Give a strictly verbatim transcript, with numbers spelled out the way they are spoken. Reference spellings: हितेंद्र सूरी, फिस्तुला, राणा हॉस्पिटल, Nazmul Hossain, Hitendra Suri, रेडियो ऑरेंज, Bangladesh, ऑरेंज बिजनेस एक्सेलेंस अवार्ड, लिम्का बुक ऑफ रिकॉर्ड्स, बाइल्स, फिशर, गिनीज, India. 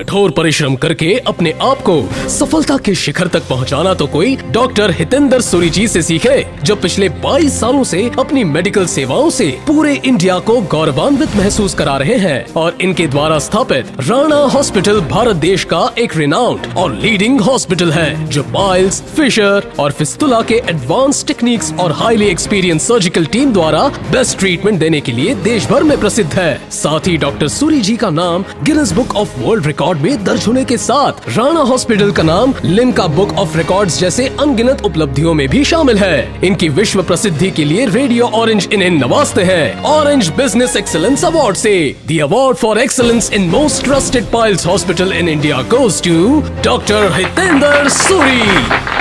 कठोर परिश्रम करके अपने आप को सफलता के शिखर तक पहुंचाना तो कोई डॉक्टर हितेंद्र सूरी जी से सीखे, जो पिछले बाईस सालों से अपनी मेडिकल सेवाओं से पूरे इंडिया को गौरवान्वित महसूस करा रहे हैं और इनके द्वारा स्थापित राणा हॉस्पिटल भारत देश का एक रिनाउंड और लीडिंग हॉस्पिटल है, जो बाइल्स, फिशर और फिस्तुला के एडवांस टेक्निक्स और हाईली एक्सपीरियंस सर्जिकल टीम द्वारा बेस्ट ट्रीटमेंट देने के लिए देश भर में प्रसिद्ध है। साथ ही डॉक्टर सूरी जी का नाम गिनीज book of world record में दर्ज होने के साथ राणा हॉस्पिटल का नाम लिम्का बुक ऑफ रिकॉर्ड्स जैसे अनगिनत उपलब्धियों में भी शामिल है। इनकी विश्व प्रसिद्धि के लिए रेडियो ऑरेंज इन्हें नवाजते हैं ऑरेंज बिजनेस एक्सेलेंस अवार्ड से। The award for excellence in most trusted piles hospital in India goes to Doctor Hitendra Suri.